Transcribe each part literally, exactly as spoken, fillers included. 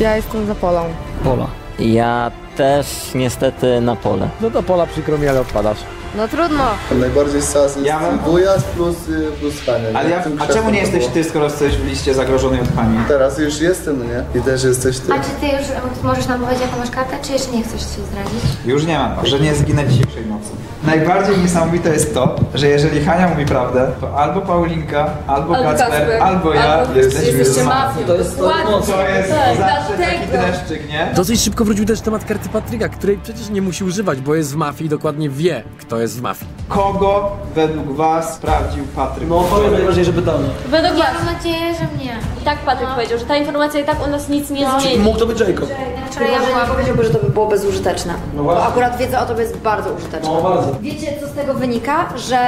Ja jestem za Polą. Pola. Ja też niestety na Pole. No to Pola, przykro mi, ale odpadasz. No trudno. Najbardziej sas jest ja mam... Bujas plus, plus Hania. Ale ja, a czemu nie jesteś ty, skoro jesteś w liście zagrożonej od Hani? Teraz już jestem, nie? I też jesteś ty. A czy ty już możesz nam powiedzieć, jaką masz kartę, czy jeszcze nie chcesz się zdradzić? Już nie mam, że nie zginę dzisiejszej nocy. Najbardziej niesamowite jest to, że jeżeli Hania mówi prawdę, to albo Paulinka, albo Kacper, albo ja albo jesteśmy z mafią. To jest, to, to jest tak, zawsze taki dreszczyk, nie? Dosyć szybko wrócił też temat karty Patryka, której przecież nie musi używać, bo jest w mafii i dokładnie wie, kto jest w mafii. Kogo według was sprawdził Patryk? No powiem najważniej, żeby do mnie. Według was. Mam nadzieję, że mnie. I tak Patryk no. powiedział, że ta informacja i tak u nas nic nie no. zmieni. Mógł to być Jacob. Czyli ja bym powiedziałby, że to by było bezużyteczne. No bo akurat wiedza o tobie jest bardzo użyteczna. No bardzo. Wiecie, co z tego wynika? Że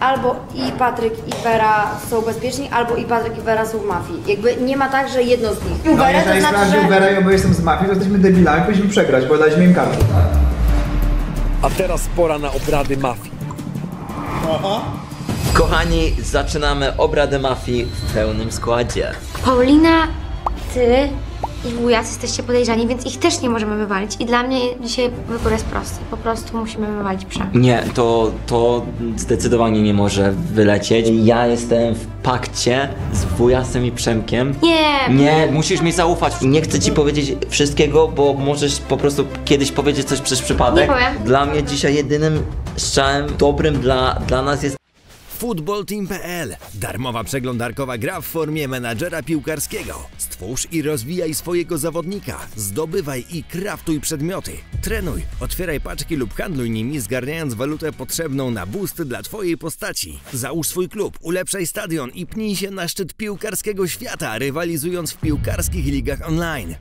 albo i Patryk i Wera są bezpieczni, albo i Patryk i Wera są w mafii. Jakby nie ma tak, że jedno z nich. No, Wera, jeżeli to znaczy, sprawdził że... Wera i oboje są z mafii, to jesteśmy debilami, powinniśmy przegrać, bo daliśmy im kartę. A teraz pora na obrady mafii. Aha. Kochani, zaczynamy obrady mafii w pełnym składzie. Paulina, ty i Łukasz jesteście podejrzani, więc ich też nie możemy wywalić. I dla mnie dzisiaj wybór jest prosty. Po prostu musimy wywalić Przemka. Nie, to, to zdecydowanie nie może wylecieć. Ja jestem w pakcie z Wujasem i Przemkiem. Nie! Nie, musisz mi zaufać. Nie chcę ci powiedzieć wszystkiego, bo możesz po prostu kiedyś powiedzieć coś przez przypadek. Nie powiem. Dla mnie dzisiaj jedynym strzałem dobrym dla, dla nas jest football team kropka p l. Darmowa przeglądarkowa gra w formie menadżera piłkarskiego. Stwórz i rozwijaj swojego zawodnika. Zdobywaj i kraftuj przedmioty. Trenuj, otwieraj paczki lub handluj nimi, zgarniając walutę potrzebną na boost dla twojej postaci. Załóż swój klub, ulepszaj stadion i pnij się na szczyt piłkarskiego świata, rywalizując w piłkarskich ligach online.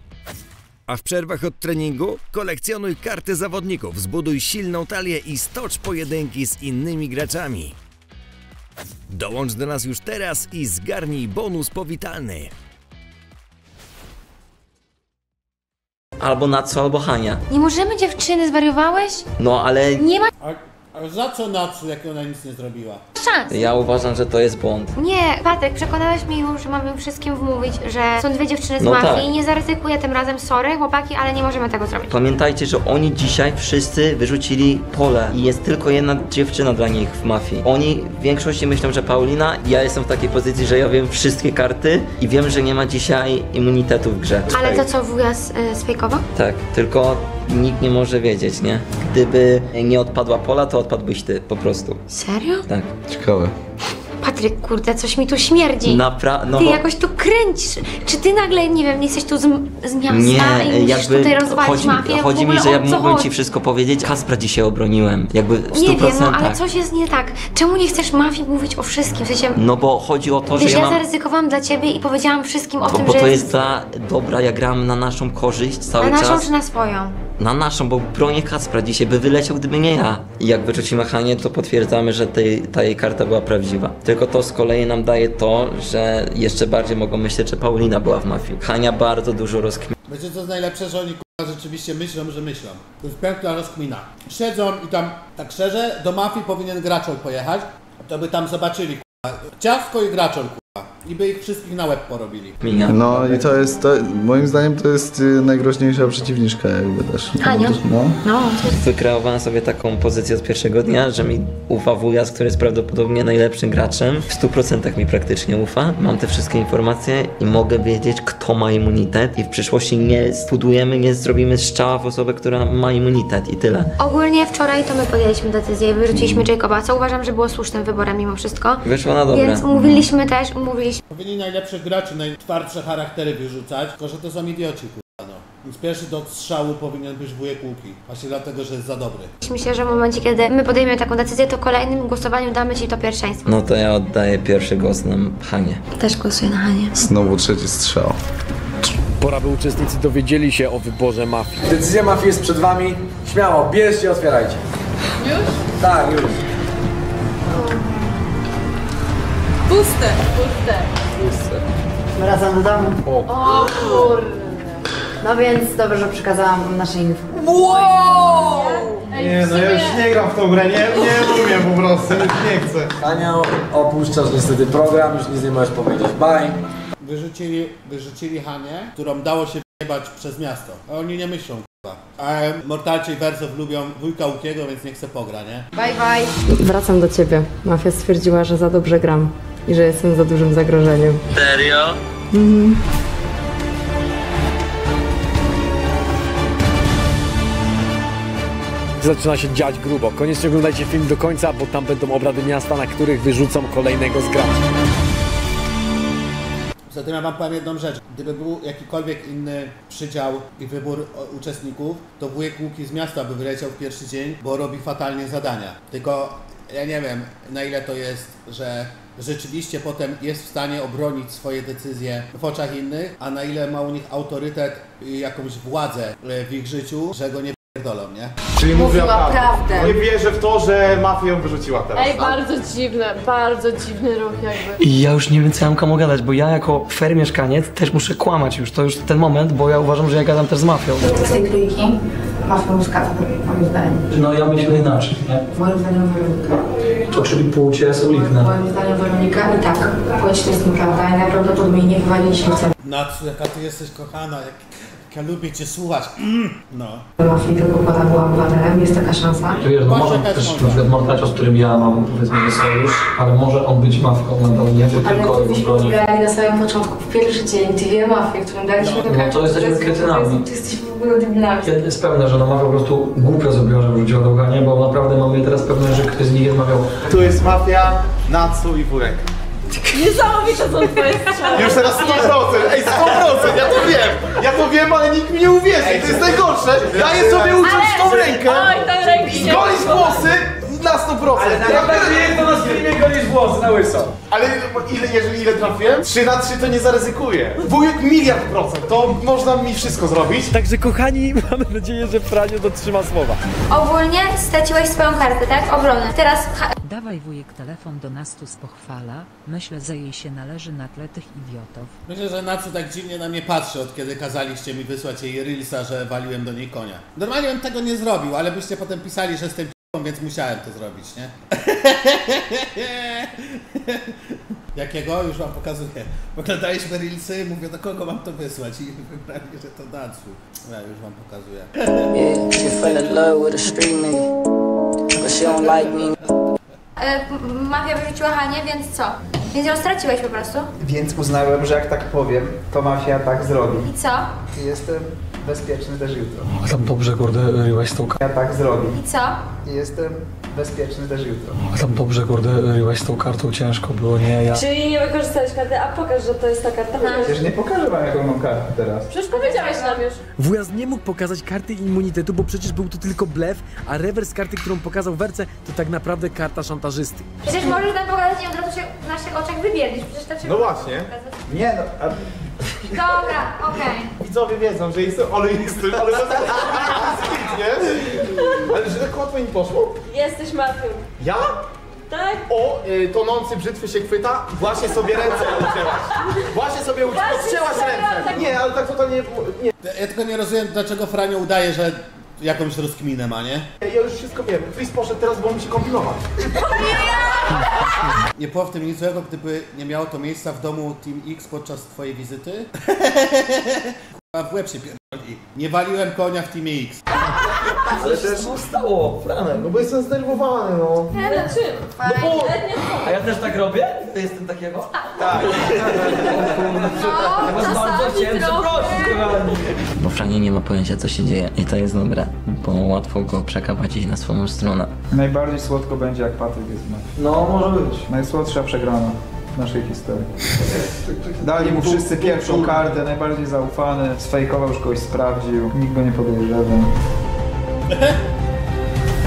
A w przerwach od treningu kolekcjonuj karty zawodników, zbuduj silną talię i stocz pojedynki z innymi graczami. Dołącz do nas już teraz i zgarnij bonus powitalny. Albo Natsu, albo Hania. Nie możemy, dziewczyny, zwariowałeś? No ale... Nie ma... A, a za co Natsu, jak ona nic nie zrobiła? Szans. Ja uważam, że to jest błąd. Nie, Patryk, przekonałeś mnie już, że mam im wszystkim wmówić, że są dwie dziewczyny z no mafii tak. i nie zaryzykuję tym razem, sorry chłopaki, ale nie możemy tego zrobić. Pamiętajcie, że oni dzisiaj wszyscy wyrzucili Polę i jest tylko jedna dziewczyna dla nich w mafii. Oni w większości myślą, że Paulina, ja jestem w takiej pozycji, że ja wiem wszystkie karty i wiem, że nie ma dzisiaj immunitetu w grze. Ale to co, Wujas y, sfejkował? Tak, tylko nikt nie może wiedzieć, nie? Gdyby nie odpadła Pola, to odpadłbyś ty, po prostu. Serio? Tak. Ciekawe. Patryk, kurde, coś mi tu śmierdzi. Napra no ty bo... jakoś tu kręcisz. Czy ty nagle, nie wiem, nie jesteś tu z, z miasta nie, i musisz tutaj rozwalić chodzi, mafię? Chodzi mi, że ja mógłbym ci wszystko powiedzieć. Kaspra dzisiaj obroniłem, jakby w stu procentach. Nie wiem, no, ale coś jest nie tak. Czemu nie chcesz mafii mówić o wszystkim? W sensie, no bo chodzi o to, że ja, ja mam... zaryzykowałam dla ciebie i powiedziałam wszystkim o to, tym, bo że... Bo to jest, jest dla dobra, ja gram na naszą korzyść cały czas. Na naszą czas. Czy na swoją? Na naszą, bo bronię Kacpra dzisiaj, by wyleciał, gdyby nie ja. I jak wyrzucimy Hanię, to potwierdzamy, że tej, ta jej karta była prawdziwa. Tylko to z kolei nam daje to, że jeszcze bardziej mogą myśleć, że Paulina była w mafii. Hania bardzo dużo rozkmina. Wiecie co jest najlepsze, że oni k***a rzeczywiście myślą, że myślą. To jest piękna rozkmina. Siedzą i tam, tak szczerze, do mafii powinien graczol pojechać, to by tam zobaczyli k***a. Ciasko i graczol k***a. I by ich wszystkich na łeb porobili. No i to jest, to, moim zdaniem to jest y, najgroźniejsza przeciwniczka jakby też. Hania? No. no. Wykreowałem sobie taką pozycję od pierwszego dnia, że mi ufa Wujas, który jest prawdopodobnie najlepszym graczem. W stu procentach mi praktycznie ufa. Mam te wszystkie informacje i mogę wiedzieć, kto ma immunitet. I w przyszłości nie studujemy, nie zrobimy strzała w osobę, która ma immunitet i tyle. Ogólnie wczoraj to my podjęliśmy decyzję, wyrzuciliśmy Jacoba, co uważam, że było słusznym wyborem mimo wszystko. Wyszło na dobre. Więc umówiliśmy też, Mówiliśmy. Powinni najlepszych graczy, najtwardsze charaktery wyrzucać, tylko że to są idioci, kurwa, no. Więc pierwszy do strzału powinien być wujek Łuki, właśnie dlatego, że jest za dobry. Myślę, że w momencie, kiedy my podejmiemy taką decyzję, to kolejnym głosowaniu damy ci to pierwszeństwo. No to ja oddaję pierwszy głos na Hanie. Też głosuję na Hanie. Znowu trzeci strzał. Pora, by uczestnicy dowiedzieli się o wyborze mafii. Decyzja mafii jest przed wami. Śmiało, bierzcie i otwierajcie. Już? Tak, już. Puste, puste, puste. Wracam do domu. O, o kurde. No więc dobrze, że przekazałam nasze info. Wow! Nie, no ja już nie gram w tą grę, nie, nie umiem po prostu, już nie chcę. Hania, opuszczasz niestety program, już nic nie możesz powiedzieć, bye. Wyrzucili, wyrzucili Hanię, którą dało się jebać przez miasto. A oni nie myślą, k***a. A Mortalcio i Wersow lubią wujka Łukiego, więc niech se pogra, nie? Bye, bye. Wracam do ciebie. Mafia stwierdziła, że za dobrze gram i że jestem za dużym zagrożeniem. Serio? Mhm. Zaczyna się dziać grubo. Koniecznie oglądajcie film do końca, bo tam będą obrady miasta, na których wyrzucą kolejnego z graczy. Zatem ja wam powiem jedną rzecz. Gdyby był jakikolwiek inny przydział i wybór uczestników, to wujek Łuki z miasta by wyleciał w pierwszy dzień, bo robi fatalnie zadania. Tylko ja nie wiem, na ile to jest, że rzeczywiście potem jest w stanie obronić swoje decyzje w oczach innych, a na ile ma u nich autorytet i jakąś władzę w ich życiu, że go nie pierdolą, nie? Czyli mówiła prawdę. prawdę. Nie wierzę w to, że mafia ją wyrzuciła teraz. Ej, bardzo dziwne, bardzo dziwny ruch jakby. I ja już nie wiem, co ja mam komu gadać, bo ja jako fair mieszkaniec też muszę kłamać już. To już ten moment, bo ja uważam, że ja gadam też z mafią. Z tej trójki mafia muskata, moim zdaniem. No ja myślę inaczej, nie? Moim zdaniem Weronika. To czyli płcie są inne. Moim zdaniem Weronika i tak, płeć to jest nieprawda i najprawdopodobniej nie wywaliliśmy ceny. Natsu, jaka ty jesteś kochana. Jak... Ja lubię cię słuchać. Mm. No. Mafii tylko Pola była obywatelem, jest taka szansa. To wiesz, no może też na przykład Mortacza, z którym ja mam powiedzmy sojusz, ale może on być mafką nadal, nie tylko jego broni. Ale gdybyśmy na samym początku, w pierwszy dzień, dwie mafie, którym daliśmy no. do karty. No to jesteśmy kretynami. Ty jesteś w ogóle debilami. Ja jest pewne, że ona mafia po prostu głupio zrobiła, że wrzuciła do gania, bo naprawdę mamy teraz pewność, że ktoś z nich jest mafią. Tu jest mafia, Natsu i Wurek. Niesamowite są twoje strzały. Już teraz sto procent, ej, sto procent, ja to wiem, ja to wiem, ale nikt mi nie uwierzy, ej, to jest najgorsze, daję sobie uciąć tą rękę, zgolić włosy na sto procent. Ale najbardziej jest to na streamie, golisz włosy na łyso. Ale ile, jeżeli ile trafiłem? trzy na trzy to nie zaryzykuję. Wujek miliard procent, to można mi wszystko zrobić. Także kochani, mamy nadzieję, że Franio dotrzyma słowa. Ogólnie straciłeś swoją kartę, tak? Obronę. Teraz... Dawaj wujek telefon do Nastu z pochwala, myślę, że jej się należy na tle tych idiotów. Myślę, że Natsu tak dziwnie na mnie patrzy, od kiedy kazaliście mi wysłać jej reelsa, że waliłem do niej konia. Normalnie bym tego nie zrobił, ale byście potem pisali, że jestem p***ą, więc musiałem to zrobić, nie? Jakiego? Już wam pokazuję. Oglądaliśmy reelsy, mówię, do kogo mam to wysłać i wybrali, że to Natsu. Ja już wam pokazuję. Mafia wyrzuciła Hanię, więc co? Więc ją straciłeś po prostu? Więc uznałem, że jak tak powiem, to mafia tak zrobi. I co? Jestem bezpieczny też jutro. O, tam dobrze, kurde, ryłeś tą kartą. Ja tak zrobi. I co? Jestem bezpieczny też jutro. O, tam dobrze, kurde, ryłeś tą kartą, ciężko było, nie ja. Czyli nie wykorzystałeś karty, a pokaż, że to jest ta karta. No. Przecież nie pokażę wam, jaką mam kartę teraz. Przecież powiedziałeś nam już. Wujaz nie mógł pokazać karty immunitetu, bo przecież był to tylko blef, a rewers karty, którą pokazał Werce, to tak naprawdę karta szantażysty. Przecież możesz nam pokazać i od razu się w naszych oczach wybiernić, przecież tak się... No właśnie. Pokazać. Nie no... A... Dobra, okej. Okay. Widzowie wiedzą, że jestem, ale jestem, ale jestem, nie? Ale że tak łatwo im poszło? Jesteś martwym. Ja? Tak. O, y, tonący brzytwy się chwyta, właśnie sobie ręce odcięłaś. Właśnie sobie odcięłaś ręce. Tak... Nie, ale tak totalnie... Nie. Ja tylko nie rozumiem, dlaczego Franio udaje, że jakąś rozkminę ma, nie? Ja już wszystko wiem. Friz poszedł teraz, bo on musi kombinować. Nie było w tym nic złego, gdyby nie miało to miejsca w domu Team X podczas twojej wizyty. K***a, w łeb się pierdoli. Nie waliłem konia w Teamie X. Ale też się stało, Franek. No bo jestem zdenerwowany, no. Ale czym? No bo... A ja też tak robię? To jestem takiego? Tak. No, no bardzo chciałem przeprosić, kochani. Bo Franie nie ma pojęcia, co się dzieje i to jest dobre, bo łatwo go przekapacić na swoją stronę. Najbardziej słodko będzie, jak Patryk jest w meczu. No, może być. Najsłodsza przegrana w naszej historii. Dali mu wszyscy pierwszą kartę, najbardziej zaufany, sfejkował, już kogoś sprawdził, nikt go nie podejrzewa.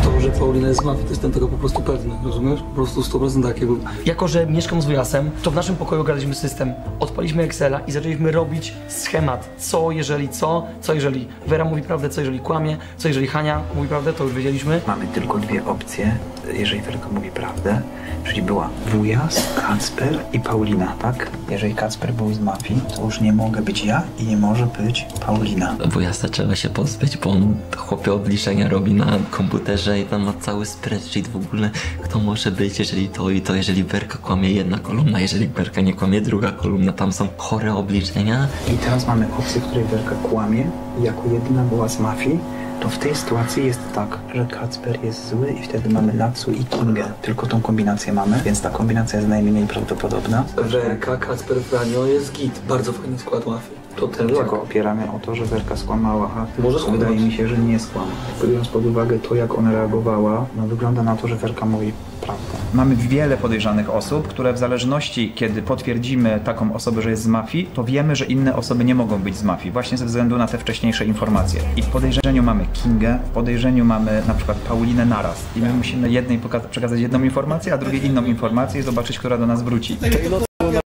To, że Paulina jest mafii, to jestem tego po prostu pewny, rozumiesz? Po prostu sto procent takiego. Jako, że mieszkam z wujasem, to w naszym pokoju graliśmy system. Odpaliśmy Excela i zaczęliśmy robić schemat. Co, jeżeli co, co jeżeli Wera mówi prawdę, co jeżeli kłamie, co jeżeli Hania mówi prawdę, to już wiedzieliśmy. Mamy tylko dwie opcje, jeżeli Werka mówi prawdę, czyli była wujas, Kacper i Paulina, tak? Jeżeli Kacper był z mafii, to już nie mogę być ja i nie może być Paulina. Wujasa trzeba się pozbyć, bo on chłopie obliczenia robi na komputerze i tam tam ma cały spreadsheet w ogóle, kto może być, jeżeli to i to, jeżeli Berka kłamie jedna kolumna, jeżeli Berka nie kłamie druga kolumna, tam są chore obliczenia. I teraz mamy opcję, w której Berka kłamie, jako jedyna była z mafii, to w tej sytuacji jest tak, że Kacper jest zły i wtedy mamy Natsu i Kingę. Tylko tą kombinację mamy, więc ta kombinacja jest najmniej prawdopodobna. Berka, Kacper, Franio jest git. Bardzo fajny skład mafii. To ten Tylko opieramy o to, że Werka skłamała, a może wydaje mi się, że nie skłamała. Biorąc pod uwagę to, jak ona reagowała, no wygląda na to, że Werka mówi prawdę. Mamy wiele podejrzanych osób, które w zależności, kiedy potwierdzimy taką osobę, że jest z mafii, to wiemy, że inne osoby nie mogą być z mafii, właśnie ze względu na te wcześniejsze informacje. I w podejrzeniu mamy Kingę, w podejrzeniu mamy na przykład Paulinę naraz. I my musimy jednej przekazać jedną informację, a drugiej inną informację i zobaczyć, która do nas wróci.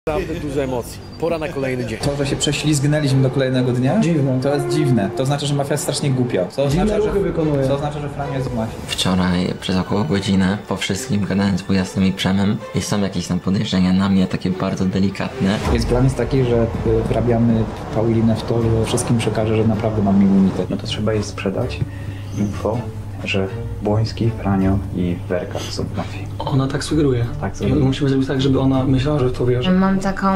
Naprawdę dużo emocji. Pora na kolejny dzień. To, że się prześlizgnęliśmy do kolejnego dnia? Dziwne. To jest dziwne. To znaczy, że mafia jest strasznie głupia. To oznacza, że wykonuje. To oznacza, że Franio jest w mafii. Wczoraj przez około godzinę po wszystkim gadałem z Bujasem i Przemem i są jakieś tam podejrzenia na mnie, takie bardzo delikatne. Więc plan jest taki, że wrabiamy Paulinę w to, że wszystkim przekaże, że naprawdę mam immunitet. No to trzeba jej sprzedać info, że Boński, Franio i Werka są w mafii. Ona tak sugeruje. Tak, sugeruje. I musimy zrobić tak, żeby ona myślała, że w to wierzy. Mam taką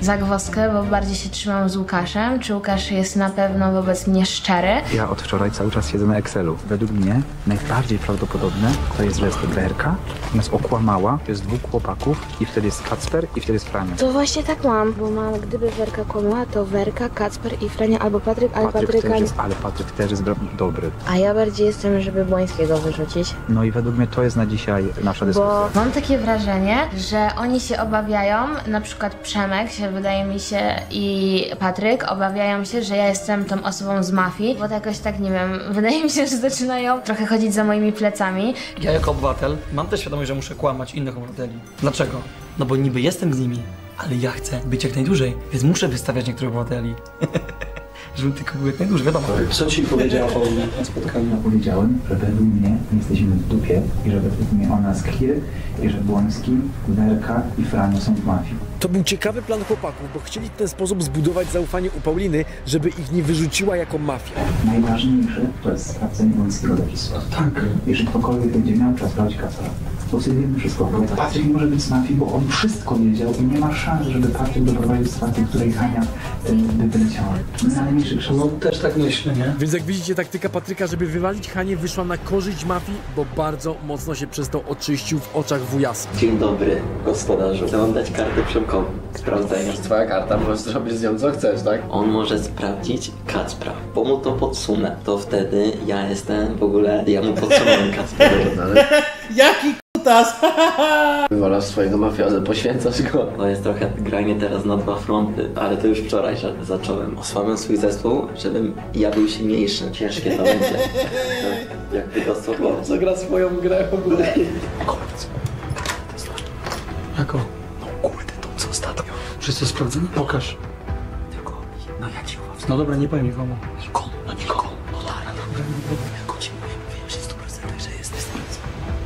zagwozdkę, bo bardziej się trzymam z Łukaszem. Czy Łukasz jest na pewno wobec mnie szczery? Ja od wczoraj cały czas siedzę na Excelu. Według mnie najbardziej prawdopodobne to jest, że jest Werka, nas okłamała, to jest dwóch chłopaków i wtedy jest Kacper i wtedy jest Franio. To właśnie tak mam, bo mam, gdyby Werka kłamała, to Werka, Kacper i Franio albo Patryk, ale Patryk też jest, ale Patryk też jest dobry. A ja bardziej jestem, żeby Bońskiego wyrzucić. No i według mnie to jest na dzisiaj nasza dyskusja. Bo mam takie wrażenie, że oni się obawiają, na przykład Przemek się wydaje mi się i Patryk obawiają się, że ja jestem tą osobą z mafii, bo to jakoś tak, nie wiem, wydaje mi się, że zaczynają trochę chodzić za moimi plecami. Ja jako obywatel mam też świadomość, że muszę kłamać innych obywateli. Dlaczego? No bo niby jestem z nimi, ale ja chcę być jak najdłużej, więc muszę wystawiać niektórych obywateli. Żeby tylko był jak najdłużej, wiadomo. Co ci powiedziała Paulina na spotkaniu? Powiedziałem, że według mnie jesteśmy w dupie i że według mnie ona jest clear i że Błoński, Werka i Franio są w mafii. To był ciekawy plan chłopaków, bo chcieli w ten sposób zbudować zaufanie u Pauliny, żeby ich nie wyrzuciła jako mafia. Najważniejsze to jest sprawdzenie Błońskiego dopisu. Tak. Jeżeli ktokolwiek będzie miał, trzeba sprawdzić Kacpera. To sobie wiemy wszystko. Patryk może być z mafii, bo on wszystko wiedział i nie ma szans, żeby Patryk doprowadził sytuację, w której Hania by wyleciała. No też tak myślę, nie? Więc jak widzicie, taktyka Patryka, żeby wywalić Hanię, wyszła na korzyść mafii, bo bardzo mocno się przez to oczyścił w oczach wujasa. Dzień dobry, gospodarzu. Chcę wam dać kartę Przemkowi. Sprawdzaj. To jest twoja karta, możesz zrobić z nią co chcesz, tak? On może sprawdzić Kacpra, bo mu to podsunę. To wtedy ja jestem w ogóle... Ja mu podsunę Kacpra. Jaki kutas? Wywalasz swojego mafiozę, poświęcasz go. To jest trochę granie teraz na dwa fronty, ale to już wczoraj zacząłem. Osłabiam swój zespół, żebym ja był silniejszy. Ciężkie to będzie. Jak tylko słowo. Co gra swoją grę w ogóle? Jako? No kurde, to co ostatnio? Wszyscy sprawdzeni? Pokaż. Tylko, no ja ci uważam. No dobra, nie powiem nikomu. Nikomu, no nikomu. No dobra, dobra, nikomu. Wiem, że sto procent, że jesteś.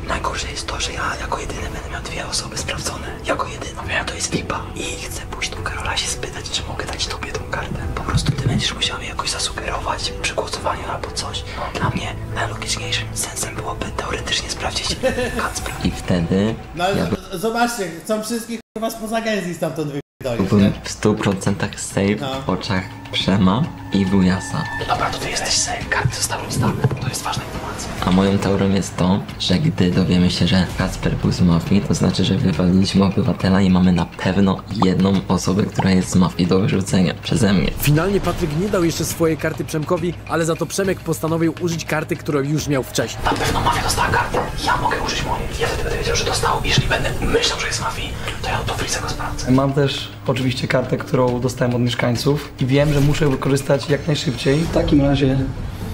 Najgorsze jest to, że ja jako jedyny będę miał dwie osoby sprawdzone. Jako jedyny. Wiem, to jest lipa. I chcę pójść do Karola się spytać, czy mogę dać tobie tą kartę. Po prostu ty będziesz musiał mi jakoś zasugerować przy głosowaniu albo coś. Dla mnie najlogiczniejszym sensem byłoby teoretycznie sprawdzić Kacpra. I wtedy... No ale ja... zobaczcie, chcą wszystkich chyba spoza Genzji stamtąd wypierdolić, nie? Byłem w stu procentach safe no. W oczach Przema i Bujasa. Dobra, to ty jesteś safe, karty zostały zdane, to jest ważna informacja. A moją teorią jest to, że gdy dowiemy się, że Kacper był z mafii, to znaczy, że wywaliliśmy obywatela i mamy na pewno jedną osobę, która jest z mafii do wyrzucenia przeze mnie. Finalnie Patryk nie dał jeszcze swojej karty Przemkowi, ale za to Przemek postanowił użyć karty, którą już miał wcześniej. Na pewno mafia dostała kartę, ja mogę użyć mojej. Ja wtedy będę wiedział, że dostał, jeżeli będę myślał, że jest z mafii, to ja to Friza go sprawdzę. Mam też oczywiście kartę, którą dostałem od mieszkańców i wiem, że muszę wykorzystać jak najszybciej. W takim razie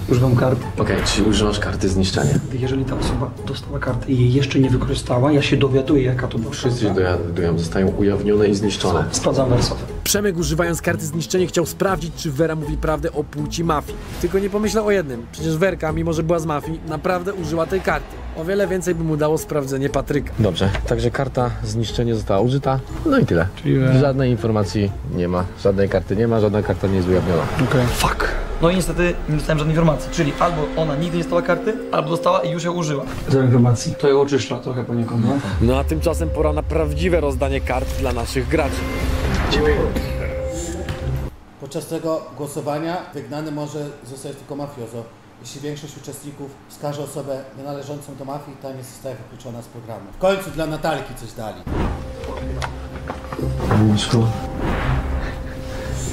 używam kart. Okej, okay, czyli używasz karty zniszczenia. Jeżeli ta osoba dostała kartę i jej jeszcze nie wykorzystała, ja się dowiaduję, jaka to była. Wszyscy się dowiadują, zostają ujawnione i zniszczone. Sprawdzam wersowe. Przemek, używając karty zniszczenia, chciał sprawdzić, czy Wera mówi prawdę o płci mafii. Tylko nie pomyślał o jednym. Przecież Werka, mimo że była z mafii, naprawdę użyła tej karty. O wiele więcej by mu dało sprawdzenie Patryka. Dobrze, także karta zniszczenia została użyta, no i tyle. Czyli żadnej informacji nie ma, żadnej karty nie ma, żadna karta nie jest ujawniona. Okej. Okay. Fuck. No i niestety nie dostałem żadnej informacji, czyli albo ona nigdy nie dostała karty, albo dostała i już ją użyła. Do informacji. To ją oczyszcza trochę poniekąd, nie? No a tymczasem pora na prawdziwe rozdanie kart dla naszych graczy. Dziękuję. Podczas tego głosowania wygnany może zostać tylko mafiozo. Jeśli większość uczestników wskaże osobę nienależącą do mafii, ta nie zostaje wykluczona z programu. W końcu dla Natalki coś dali.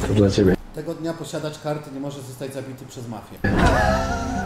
To dla ciebie. Tego dnia posiadacz karty nie może zostać zabity przez mafię.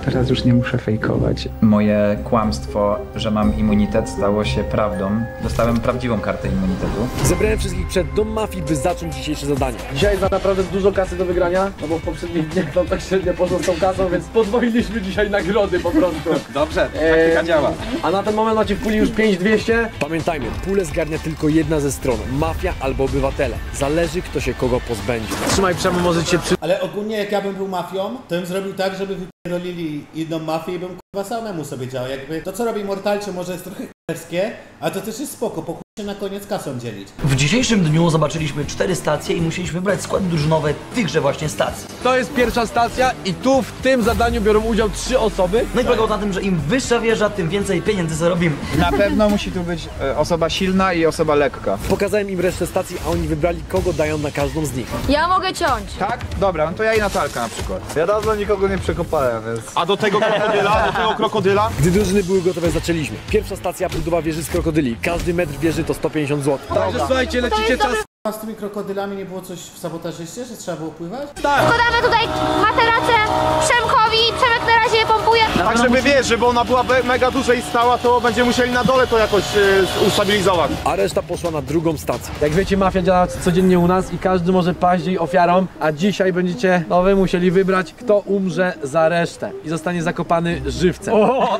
Teraz już nie muszę fejkować. Moje kłamstwo, że mam immunitet, stało się prawdą. Dostałem prawdziwą kartę immunitetu. Zebrałem wszystkich przed dom mafii, by zacząć dzisiejsze zadanie. Dzisiaj za naprawdę dużo kasy do wygrania, no bo w poprzednich dniach tam tak średnio poszło z tą kasą, więc podwoiliśmy dzisiaj nagrody po prostu. Dobrze, taktyka eee, działa. A na ten moment macie w puli już pięć tysięcy dwieście. Pamiętajmy, pulę zgarnia tylko jedna ze stron. Mafia albo obywatele. Zależy, kto się kogo pozbędzie. Trzymaj Przemu, możecie przy... Ale ogólnie jak ja bym był mafią, to bym zrobił tak, żeby rolili jedną mafię i bym kurwa samemu sobie działał. Jakby to, co robi Mortalcio, może jest trochę k***erskie, ale to też jest spoko, po się na koniec kasą dzielić. W dzisiejszym dniu zobaczyliśmy cztery stacje i musieliśmy wybrać składy drużynowe tychże właśnie stacji. To jest pierwsza stacja i tu w tym zadaniu biorą udział trzy osoby. No i polegało na tym, że im wyższa wieża, tym więcej pieniędzy zarobimy. Na pewno musi tu być y, osoba silna i osoba lekka. Pokazałem im resztę stacji, a oni wybrali, kogo dają na każdą z nich. Ja mogę ciąć. Tak? Dobra, no to ja i Natalka na przykład. Ja dawno nikogo nie przekopałem, więc... A do tego krokodyla? Do tego krokodyla? Gdy drużyny były gotowe, zaczęliśmy. Pierwsza stacja budowa wieży z krokodyli. Każdy metr wieży to sto pięćdziesiąt złotych. Także słuchajcie, lecicie czas. A z tymi krokodylami nie było coś w sabotażyście, że trzeba było pływać? Tak! Składamy tutaj materacę Przemkowi, Przemek na razie pompuje. Tak, żeby wiesz, żeby ona była mega duża i stała, to będziemy musieli na dole to jakoś yy, ustabilizować. A reszta poszła na drugą stację. Jak wiecie, mafia działa codziennie u nas i każdy może paść jej ofiarą, a dzisiaj będziecie, no wy, musieli wybrać, kto umrze za resztę i zostanie zakopany żywcem. O!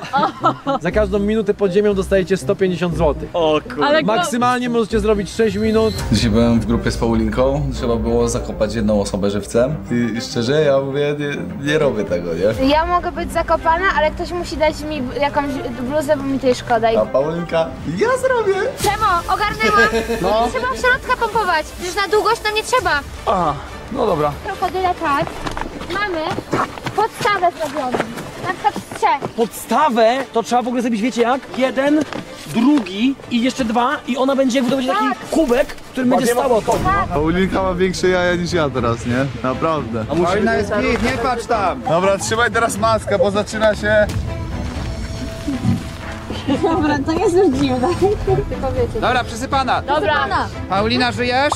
Za każdą minutę pod ziemią dostajecie sto pięćdziesiąt złotych. O kurde. Maksymalnie możecie zrobić sześć minut. W grupie z Paulinką trzeba było zakopać jedną osobę żywcem i szczerze ja mówię, nie, nie robię tego, nie? Ja mogę być zakopana, ale ktoś musi dać mi jakąś bluzę, bo mi tej szkoda. A Paulinka, ja zrobię! Czemu? Ogarnęłam! No. Trzeba w środka pompować, przecież na długość nam nie trzeba. Aha, no dobra. Krokodyla tak, mamy podstawę zrobioną, na przykład z trzech. Podstawę to trzeba w ogóle zrobić, wiecie jak? Jeden, drugi i jeszcze dwa i ona będzie budować tak. Taki kubek, który będzie stało to. Paulinka ma większe jaja niż ja teraz, nie? Naprawdę. A Paulina jest pik, nie patrz tam. Dobra, trzymaj teraz maskę, bo zaczyna się... Dobra, to jest już dziwne. Dobra, przysypana. Dobra. Paulina, żyjesz?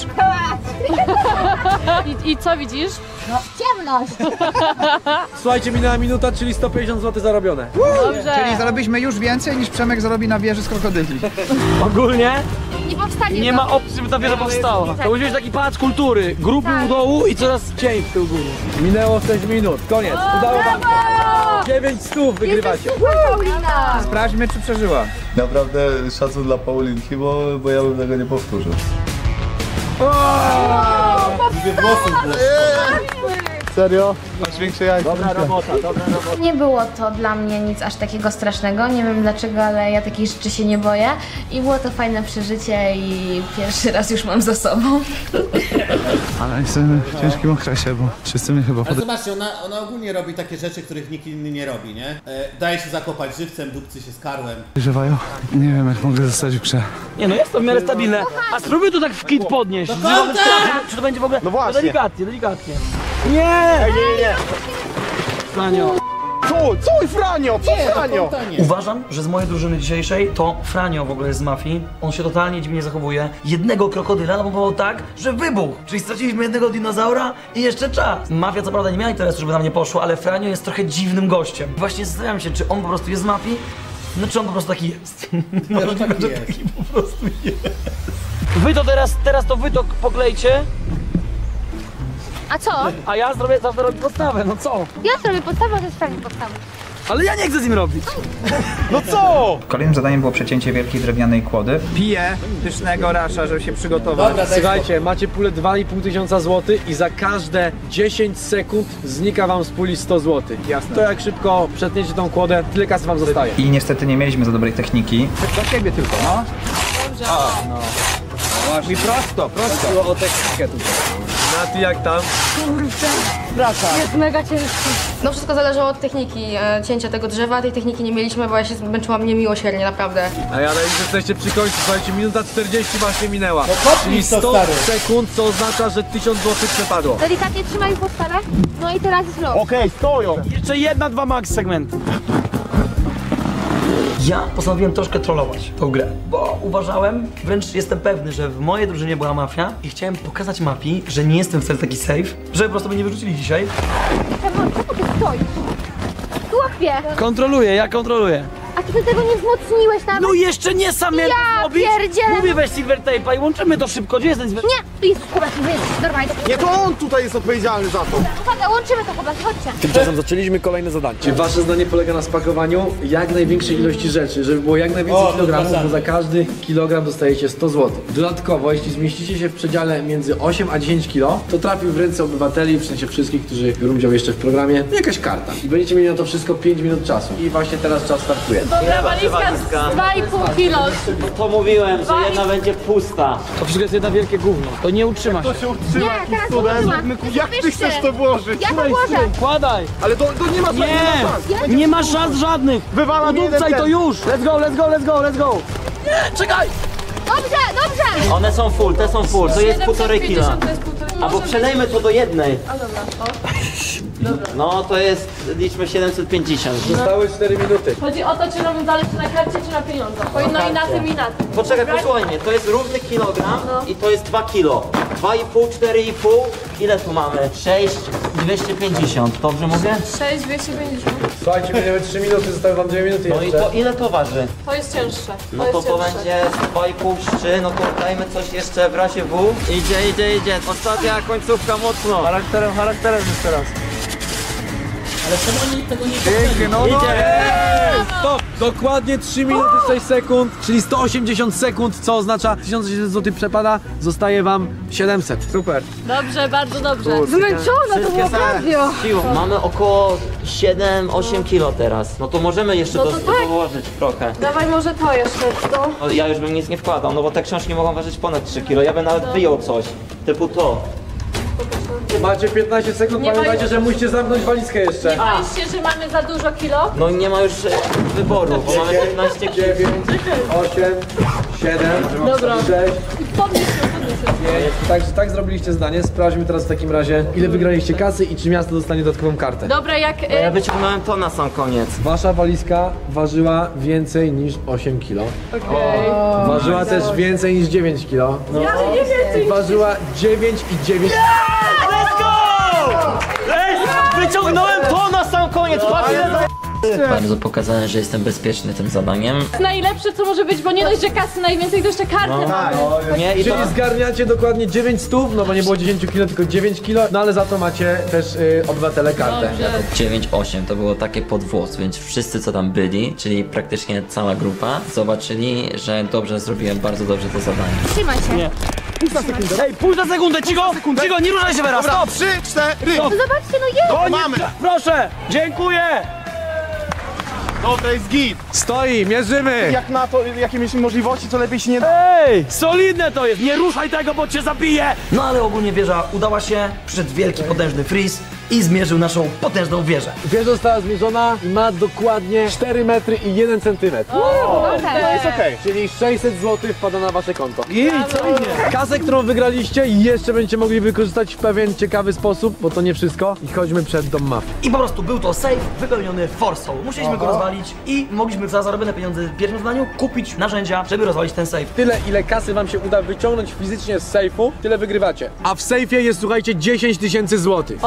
I, i co widzisz? No, ciemność. Słuchajcie, minęła minuta, czyli sto pięćdziesiąt złotych zarobione. Dobrze. Czyli zarobiliśmy już więcej niż Przemek zarobi na wieży z krokodyli. Ogólnie? Nie powstanie. Nie to. Ma opcji, by ta wieża powstała. To musi być taki pałac kultury. Grupy tak. U dołu i coraz cień w tył góry. Minęło sześć minut. Koniec. O, udało wam się. dziewięć stów wygrywacie. Paulina. Sprawdźmy, czy przeżyła. Naprawdę szacun dla Paulinki, bo, bo ja bym tego nie powtórzył. Serio? Masz większe jajce. Dobra robota, dobra robota. Nie było to dla mnie nic aż takiego strasznego, nie wiem dlaczego, ale ja takich rzeczy się nie boję. I było to fajne przeżycie i pierwszy raz już mam za sobą. Ale jestem w ciężkim okresie, bo wszyscy mnie chyba... Ale zobaczcie, ona, ona ogólnie robi takie rzeczy, których nikt inny nie robi, nie? E, daje się zakopać żywcem, dupcy się z karłem. Żywają? Nie wiem, jak mogę zostać w grze. Nie no, jest to w miarę stabilne. A spróbuj to tak w kit podnieść. Do kąta! Czy to będzie w ogóle... No właśnie. Delikatnie, delikatnie. Nie! Ej, nie, nie! Franio! Co? Co? Franio! Co nie, Franio? Uważam, że z mojej drużyny dzisiejszej to Franio w ogóle jest z mafii. On się totalnie dziwnie zachowuje. Jednego krokodyla napompował tak, że wybuchł. Czyli straciliśmy jednego dinozaura i jeszcze czas. Mafia co prawda nie miała interesu, żeby na mnie poszło, ale Franio jest trochę dziwnym gościem. Właśnie zastanawiam się, czy on po prostu jest z mafii, no czy on po prostu taki jest. No, no tak jest. Taki po prostu jest. Wy to teraz, teraz to wy to poklejcie. A co? A ja zrobię, zawsze robię podstawę, no co? Ja zrobię podstawę, a to jest fajnie podstawę. Ale ja nie chcę z nim robić! No co? Kolejnym zadaniem było przecięcie wielkiej drewnianej kłody. Piję pysznego rasza, żeby się przygotować. Dobra, słuchajcie, macie pulę dwa i pół tysiąca złotych i za każde dziesięć sekund znika wam z puli sto złotych. Jasne. To jak szybko przetniecie tą kłodę, tyle kasy wam zostaje. I niestety nie mieliśmy za dobrej techniki. Dla siebie tylko, no. Dobrze. A, no. I prosto, prosto. Chodziło o technikę tutaj. A ty jak tam? Kurczę, praca. Jest mega ciężko. No wszystko zależało od techniki e, cięcia tego drzewa. Tej techniki nie mieliśmy, bo ja się zmęczyłam niemiłosiernie, naprawdę. A ja na już jesteście przy końcu, słuchajcie, minuta czterdzieści właśnie minęła. No czyli sto sekund, co oznacza, że tysiąc złotych przepadło. Delikatnie trzymaj pod stare. No i teraz jest los. Okej, okay, stoją. Jeszcze jedna, dwa max segmenty. Ja postanowiłem troszkę trollować tą grę, bo uważałem, wręcz jestem pewny, że w mojej drużynie była mafia i chciałem pokazać mafii, że nie jestem wcale taki safe, że po prostu mnie wyrzucili dzisiaj. Czemu ty stoisz? Chłopie! Kontroluję, ja kontroluję. A ty tego nie wzmocniłeś nawet? No jeszcze nie sam ja zrobić. Pierdzielę. Mówię, weź silver tape'a i łączymy to szybko. Gdzie jesteś? Nie, tu jest chłopak, normalnie. Nie, to on tutaj jest odpowiedzialny za to. Uwaga, łączymy to chłopak, chodźcie. Tymczasem zaczęliśmy kolejne zadanie. Czyli wasze zdanie polega na spakowaniu jak największej ilości rzeczy, żeby było jak najwięcej o, kilogramów, bo za każdy kilogram dostajecie sto złotych. Dodatkowo, jeśli zmieścicie się w przedziale między osiem a dziesięć kilo, to trafił w ręce obywateli, w sensie wszystkich, którzy biorą udział jeszcze w programie, jakaś karta. I będziecie mieli na to wszystko pięć minut czasu. I właśnie teraz czas startuje. Dobra walizka dwa i pół kilo. To mówiłem, że jedna będzie pusta. To wszystko jest jedna wielkie gówno. To nie utrzyma się. To się utrzyma. Nie, teraz utrzyma. Jak ty chcesz to włożyć? Ja to włożę. Wkładaj. Ale to, to nie ma szans. Nie, nie ma szans żadnych. Wywalam dupca i to już. Let's go, let's go, let's go, let's go. Nie, czekaj. Dobrze, dobrze. One są full, te są full. To jest półtorej kila. Albo przelejmy to do jednej. A dobra, Dobra. No to jest, liczmy siedemset pięćdziesiąt. Zostały cztery minuty. Chodzi o to, czy nam zależy na karcie, czy na pieniądzach. Powinno i na tym, i na tym. Poczekaj, posłuchaj mnie, to jest równy kilogram, no. I to jest dwa kilo. dwa i pół, cztery i pół. Ile tu mamy? sześć dwieście pięćdziesiąt, dobrze mówię? sześć dwieście pięćdziesiąt. Słuchajcie, będziemy trzy minuty, zostały wam dwie minuty. No jeszcze. I to ile to waży? To jest cięższe. No to to będzie dwa i pół, trzy, no to dajmy coś jeszcze w razie W. Idzie, idzie, idzie. Ostatnia końcówka mocno. Charakterem, charakterem już teraz. Ale czemu oni tego nie potrzebujemy? No, no, stop! Dokładnie trzy minuty sześć sekund, czyli sto osiemdziesiąt sekund, co oznacza tysiąc sześćset złotych przepada, zostaje wam siedemset. Super. Dobrze, bardzo dobrze. Zmęczona to było radio. Mamy około siedem osiem kilo teraz. No to możemy jeszcze no to do, tak. dołożyć trochę. Dawaj może to jeszcze. No, ja już bym nic nie wkładał, no bo te książki mogą ważyć ponad trzy kilo. Ja bym nawet no. wyjął coś, typu to. Macie piętnaście sekund, nie pamiętajcie, ma... że musicie zamknąć walizkę jeszcze. Nie myślicie, że mamy za dużo kilo? No nie ma już wyboru, bo mamy piętnaście kilo. dziewięć, osiem, siedem, sześć. Dobra. Także tak zrobiliście zdanie. Sprawdźmy teraz w takim razie, ile wygraliście kasy i czy miasto dostanie dodatkową kartę. Dobra, jak... No ja wyciągnąłem to na sam koniec. Wasza walizka ważyła więcej niż osiem kilo. Okej. Okay. Ważyła też więcej niż dziewięć kilo. No. Ja nie więcej niż... Ważyła dziewięć i dziewięć... Yeah! Let's go! Let's... Wyciągnąłem to na sam koniec! Bardzo pokazane, że jestem bezpieczny tym zadaniem. Najlepsze co może być, bo nie dość, że kasy najwięcej, to jeszcze karty no, mamy. No, nie, czyli to... zgarniacie dokładnie dziewięć stów, no bo nie było dziesięć kilo, tylko dziewięć kilo, no ale za to macie też y, obywatele kartę. dziewięć osiem to było takie podwłos, więc wszyscy co tam byli, czyli praktycznie cała grupa, zobaczyli, że dobrze zrobiłem, bardzo dobrze to zadanie. Trzymaj się. Nie. Pójdź na sekundę. Ej, pójdź na sekundę, cicho! Cicho, nie ruszaj się teraz! Stop! trzy, cztery! No zobaczcie, no jest! To mamy! Proszę! Dziękuję! No to jest git! Stoi, mierzymy! Jak na to, jakie mieliśmy możliwości, to lepiej się nie da. Ej! Solidne to jest! Nie ruszaj tego, bo cię zabije! No ale ogólnie wieża udała się, przyszedł wielki, potężny Friz i zmierzył naszą potężną wieżę. Wieża została zmierzona i ma dokładnie cztery metry i jeden centymetr. To jest okej. Czyli sześćset złotych wpada na wasze konto. Git! Kasę, którą wygraliście, jeszcze będziecie mogli wykorzystać w pewien ciekawy sposób, bo to nie wszystko. I chodźmy przed dom mafii. I po prostu był to safe wypełniony forsą. Musieliśmy Aha. go rozwalić i mogliśmy za zarobione pieniądze w pierwszym zdaniu kupić narzędzia, żeby rozwalić ten safe. Tyle, ile kasy wam się uda wyciągnąć fizycznie z sejfu, tyle wygrywacie. A w sejfie jest, słuchajcie, dziesięć tysięcy złotych.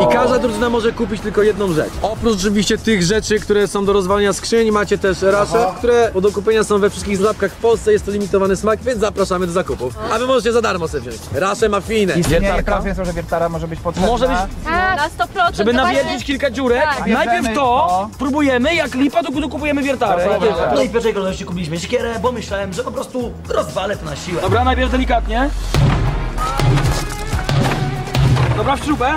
I każda drużyna może kupić tylko jedną rzecz. Oprócz oczywiście tych rzeczy, które są do rozwalania skrzyni, macie też rasze, które do kupienia są we wszystkich sklepach w Polsce. Jest to limitowany smak, więc zapraszamy do zakupów. A wy możecie za darmo sobie wziąć. Rasze mafijne. Wiertarka? Prawda jest, że wiertara może być potrzebna. Może być... No. Na sto procent. Żeby nawiercić kilka dziurek, tak. najpierw to, o. próbujemy, jak lipa, to kupujemy wiertarę. No i w pierwszej kolejności kupiliśmy siekierę, bo myślałem, że po prostu rozwalę to na siłę. Dobra, najpierw delikatnie. Dobra, w śrubę.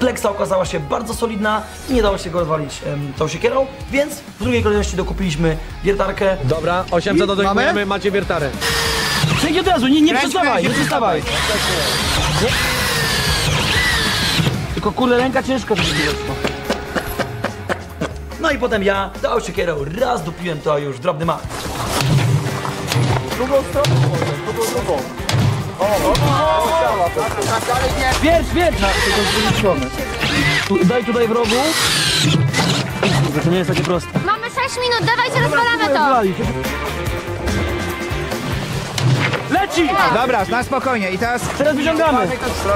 Pleksa okazała się bardzo solidna i nie dało się go rozwalić um, tą siekierą, więc w drugiej kolejności dokupiliśmy wiertarkę. Dobra, osiemset dodajemy, macie wiertarę. Pięknie od razu, nie, nie przestawaj, nie przestawaj. Tylko kurde ręka ciężka. No i potem ja dał siekierę, raz dopiłem to już, drobny mak. Drugą stronę, drugą, drugą. O, o, o, wiersz, wiersz! Daj tutaj w rogu. To nie jest takie proste. Mamy sześć minut, dawajcie, rozwalamy to. Leci! Dobra, na spokojnie i teraz... Teraz wyciągamy.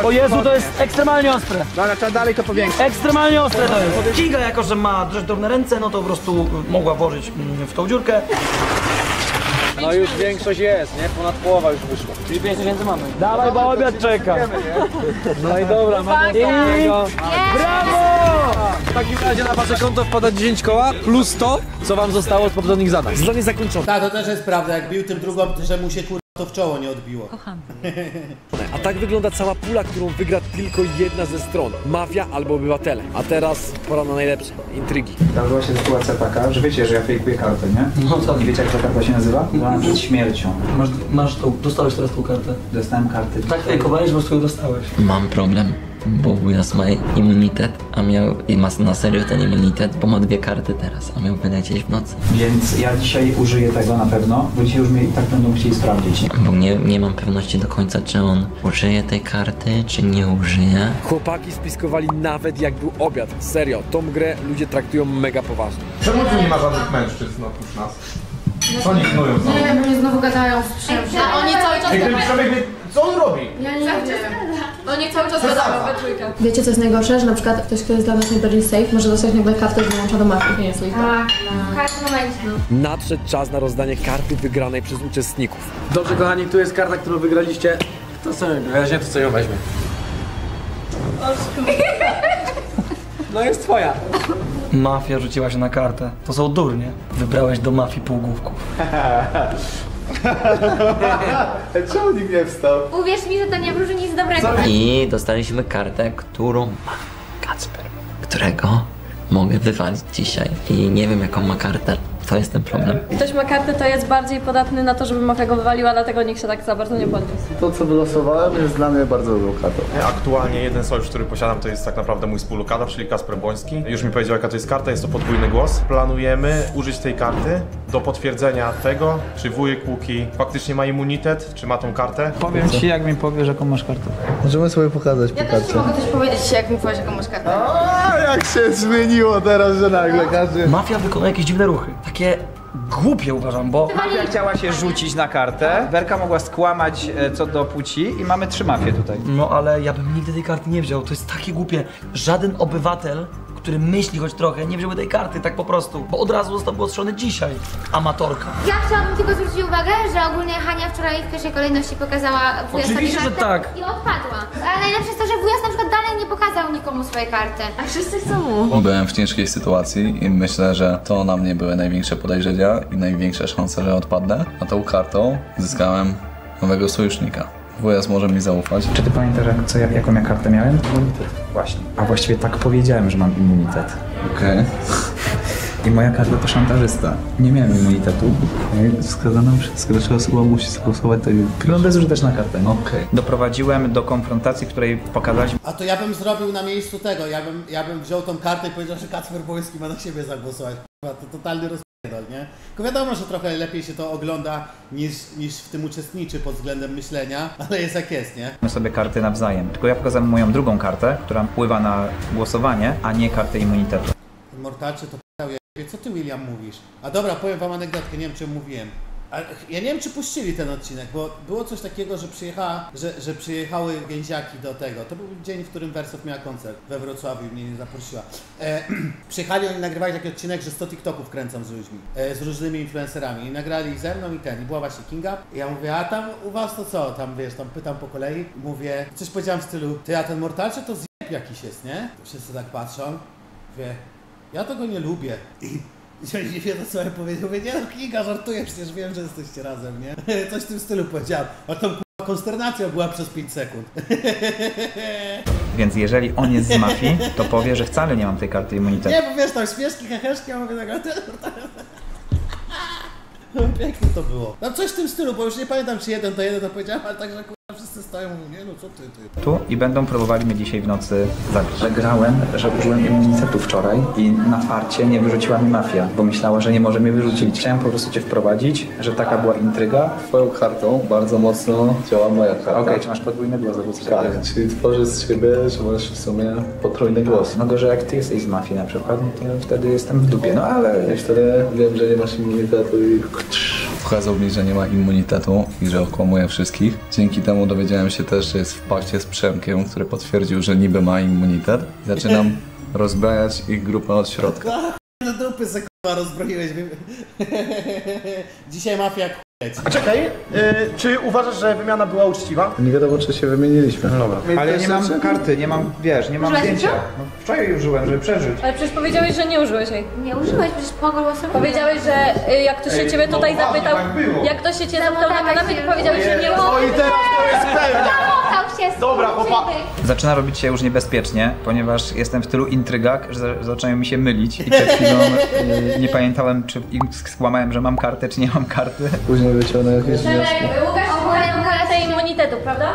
O Jezu, to jest ekstremalnie ostre. Dobra, trzeba dalej to powiększyć. Ekstremalnie ostre to jest. Kinga, jako że ma dość drobne ręce, no to po prostu mogła włożyć w tą dziurkę. No już większość jest, nie? Ponad połowa już wyszła. Czyli pięć tysięcy mamy. Dawaj, bo obiad czeka. No i dobra, mamy do tego. Brawo! W takim razie na wasze konto wpada dziesięć koła plus to, co wam zostało z poprzednich zadań. Zdanie zakończone. Tak, to też jest prawda. Jak bił tym drugą, że mu się kurwa to w czoło nie odbiło. Kocham. A tak wygląda cała pula, którą wygra tylko jedna ze stron. Mafia albo obywatele. A teraz pora na najlepsze. Intrygi. Założyła się sytuacja taka, że wiecie, że ja fejkuję kartę, nie? No to. I wiecie, jak ta karta się nazywa? Byłam przed śmiercią. Masz, masz tą, dostałeś teraz tą kartę. Dostałem kartę. Tak fejkowałeś, bo z którą dostałeś. Mam problem, bo Łukasz ma immunitet, a miał, i ma na serio ten immunitet, bo ma dwie karty teraz, a miał wylecieć w nocy. Więc ja dzisiaj użyję tego na pewno, bo dzisiaj już mnie i tak będą chcieli sprawdzić. Bo nie, nie mam pewności do końca, czy on użyje tej karty, czy nie użyje. Chłopaki spiskowali nawet jak był obiad. Serio, tą grę ludzie traktują mega poważnie. Czemu tu nie ma żadnych mężczyzn oprócz nas? Co oni knują? Nie wiem, bo mnie znowu gadają w przerwie. Oni cały czas... Ej, ten Przemek wie, co on robi? Ja nie wiem. No nie cały czas gadają we trójkę. Wiecie, co jest najgorsze? Że na przykład ktoś, kto jest dla was najbardziej safe, może dostać nagle kartę, że wyłącza do mafii. Nie jest lika. Tak, w każdym momencie. Nadszedł czas na rozdanie karty wygranej przez uczestników. Dobrze, kochani, tu jest karta, którą wygraliście. Kto sobie wyraźnie, to co ją weźmie? No jest twoja. Mafia rzuciła się na kartę. To są durnie. Wybrałeś do mafii półgłówków. Czemu nikt nie wstał? Uwierz mi, że to nie wróży nic dobrego. I dostaliśmy kartę, którą ma Kacper, którego mogę wywalić dzisiaj. I nie wiem, jaką ma kartę. To jest ten problem. Ktoś ma kartę, to jest bardziej podatny na to, żeby mafia go wywaliła, dlatego nikt się tak za bardzo nie podniósł. To, co wylosowałem, jest dla mnie bardzo dobrą kartą. Aktualnie jeden sojusz, który posiadam, to jest tak naprawdę mój współlokator, czyli Kacper Boński. Już mi powiedział, jaka to jest karta, jest to podwójny głos. Planujemy użyć tej karty do potwierdzenia tego, czy wujek Łuki faktycznie ma immunitet, czy ma tą kartę. Powiem ci, jak mi powiesz, jaką masz kartę. Możemy sobie pokazać po karcie. Ja też mogę też powiedzieć, jak mi powiesz, jaką masz kartę. O, jak się zmieniło teraz, że nagle każdy... Mafia wykonuje jakieś dziwne ruchy. Takie głupie uważam, bo mafia chciała się rzucić na kartę, Werka mogła skłamać co do płci i mamy trzy mafie tutaj. No ale ja bym nigdy tej karty nie wziął, to jest takie głupie. Żaden obywatel, który myśli choć trochę, nie wziąłby tej karty tak po prostu, bo od razu został ostrzony dzisiaj. Amatorka. Ja chciałabym tylko zwrócić uwagę, że ogólnie Hania wczoraj w pierwszej kolejności pokazała wujas oczywiście, że tak. I odpadła. Ale najlepsze jest to, że wujas na przykład dalej nie pokazał nikomu swojej karty. A wszyscy chcą mu. Byłem w ciężkiej sytuacji i myślę, że to na mnie były największe podejrzenia i największe szanse, że odpadnę. A tą kartą zyskałem nowego sojusznika. Wujas może mi zaufać. Czy ty pamiętasz, co, jak, jaką ja kartę miałem? Immunitet. Właśnie. A właściwie tak powiedziałem, że mam immunitet. Okej. Okay. I moja karta to szantażysta. Nie miałem immunitetu. Wskazana przez skreśla osoba musi zagłosować to i... No bezużyteczna karta. Okej. Okay. Doprowadziłem do konfrontacji, której pokazać. A to ja bym zrobił na miejscu tego. Ja bym, ja bym wziął tą kartę i powiedział, że Kacper Boński ma na siebie zagłosować. To totalny roz... Nie? Tylko wiadomo, że trochę lepiej się to ogląda niż, niż w tym uczestniczy pod względem myślenia, ale jest jak jest, nie? My sobie karty nawzajem, tylko ja pokazałem moją drugą kartę, która wpływa na głosowanie, a nie kartę immunitetu. Mortalcie to p***ał, ja co ty William mówisz? A dobra, powiem wam anegdotkę, nie wiem czym mówiłem. A ja nie wiem, czy puścili ten odcinek, bo było coś takiego, że, przyjechała, że, że przyjechały więziaki do tego. To był dzień, w którym Wersow miała koncert we Wrocławiu i mnie nie zaprosiła. E, przyjechali oni nagrywali taki odcinek, że sto TikToków kręcą z ludźmi, e, z różnymi influencerami. I nagrali ze mną i ten, i była właśnie Kinga. I ja mówię, a tam u was to co? Tam wiesz, tam pytam po kolei. Mówię, coś powiedziałem w stylu, ty a ten Mortalcio to zjeb jakiś jest, nie? Wszyscy tak patrzą. Mówię, ja tego nie lubię. Ja nie wiem, co ja powiedział. Mówię, nie no Kinga, żartuję, przecież wiem, że jesteście razem, nie? Coś w tym stylu powiedziałem. A to k***a konsternacja była przez pięć sekund. Więc jeżeli on jest z mafii, to powie, że wcale nie mam tej karty immunitetu. Nie, bo wiesz, tam śmieszki, heheszki, ja mówię tak... Piękne to było. No coś w tym stylu, bo już nie pamiętam, czy jeden to jeden to powiedziałem, ale także kurwa wszyscy stają, nie no co ty, ty. Tu i będą próbowali mnie dzisiaj w nocy zabić. Że grałem, że użyłem immunitetu wczoraj i na farcie nie wyrzuciła mi mafia, bo myślała, że nie może mnie wyrzucić. Chciałem po prostu cię wprowadzić, że taka była intryga. Twoją kartą bardzo mocno działa moja karta. Okej, okay, czy masz podwójny głos? Tak, czyli tworzysz z siebie, że masz w sumie potrójny głos. No gorzej jak ty jesteś z mafii na przykład, to wtedy jestem w dupie, no ale... Ja wtedy wiem, że nie masz immunitetu i... Pokazał mi, że nie ma immunitetu i że okłamuje wszystkich. Dzięki temu dowiedziałem się też, że jest w pakcie z Przemkiem, który potwierdził, że niby ma immunitet. Zaczynam rozbrajać ich grupę od środka. No dupy se k***a rozbroiłeś. Dzisiaj mafia k***eć. A czekaj, yy, czy uważasz, że wymiana była uczciwa? Nie wiadomo, czy się wymieniliśmy. No dobra. Ale ja nie mam karty, nie mam, wiesz, nie mam zdjęcia. No, wczoraj użyłem, żeby przeżyć. Ale przecież powiedziałeś, że nie użyłeś jej. Nie użyłeś, przecież pogłosowałeś. Powiedziałeś, że y, jak ktoś się ciebie tutaj no, zapytał, jak ktoś się ciebie no, zapytał no, na kanapie, to powiedziałeś, że nie użyłeś. No i teraz to jest pewne. Dobra, chłopak. Zaczyna robić się już niebezpiecznie, ponieważ jestem w tylu intrygach, że zaczynają mi się mylić i przed chwilą e, nie pamiętałem, czy skłamałem, że mam kartę, czy nie mam karty. Później wyciągnę jakieś wnioski. Łukasz ma immunitetu, prawda?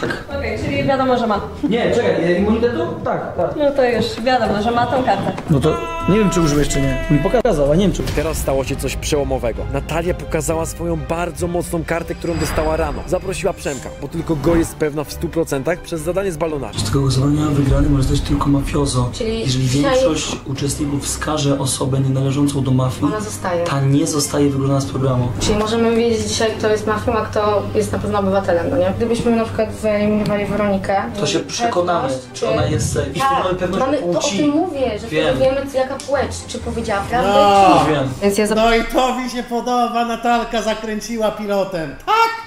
Tak. Okej, okay, czyli wiadomo, że ma. Nie, czekaj, immunitetu? Tak, tak. No to już wiadomo, że ma tą kartę. No to nie wiem, czy użyłeś, czy nie. Mi pokazała, nie wiem, czy... Teraz stało się coś przełomowego. Natalia pokazała swoją bardzo mocną kartę, którą dostała rano. Zaprosiła Przemka, bo tylko go jest pewna w stu procentach przez zadanie z balonami. Z tego głosowania wygrany może zostać tylko mafiozo. Czyli jeżeli większość uczestników wskaże osobę nienależącą do mafii, ona zostaje. Ta nie zostaje wygłaszana z programu. Czyli możemy wiedzieć dzisiaj, kto jest mafią, a kto jest na pewno obywatelem, no nie? Gdybyśmy na przykład wyeliminowali Weronikę, to się przekonamy, czy, czy ona jest safe. Tak, mamy, mamy to o tym mówię, że wiem. Wiemy, jaka płeć, czy powiedziała prawdę, no, czy wiem. Więc ja zap... No i to mi się podoba, Natalka zakręciła pilotem. Tak!